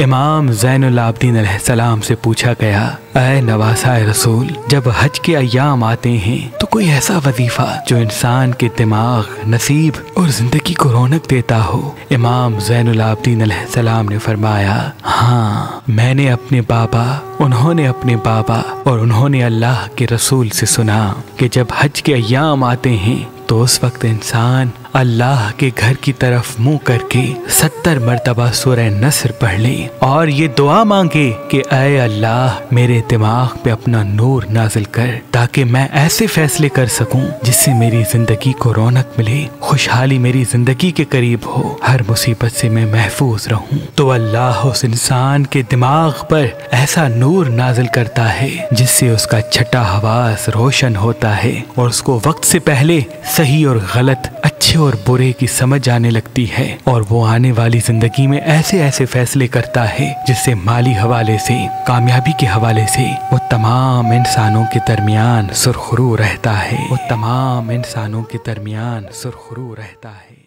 इमाम ज़ैनुल आबदीन अलैहिस्सलाम से पूछा गया, ऐ नवासा रसूल, जब हज के अयाम आते हैं तो कोई ऐसा वजीफा जो इंसान के दिमाग, नसीब और जिंदगी को रौनक देता हो। इमाम ज़ैनुल आबदीन अलैहिस्सलाम ने फरमाया, हाँ, मैंने अपने बाबा, उन्होंने अपने बाबा और उन्होंने अल्लाह के रसूल से सुना कि जब हज के अयाम आते हैं तो उस वक्त इंसान अल्लाह के घर की तरफ मुंह करके 70 मरतबा सुर नसर पढ़ ले और ये दुआ मांगे कि ऐ अल्लाह, मेरे दिमाग पे अपना नूर नाजिल कर ताकि मैं ऐसे फैसले कर सकूं जिससे मेरी जिंदगी को रौनक मिले, खुशहाली मेरी जिंदगी के करीब हो, हर मुसीबत से मैं महफूज रहूं। तो अल्लाह उस इंसान के दिमाग पर ऐसा नूर नाजिल करता है जिससे उसका छठा हवास रोशन होता है और उसको वक्त से पहले सही और गलत, अच्छे और बुरे की समझ आने लगती है और वो आने वाली जिंदगी में ऐसे ऐसे फैसले करता है जिससे माली हवाले से, कामयाबी के हवाले से वो तमाम इंसानों के दरमियान सुरखरू रहता है।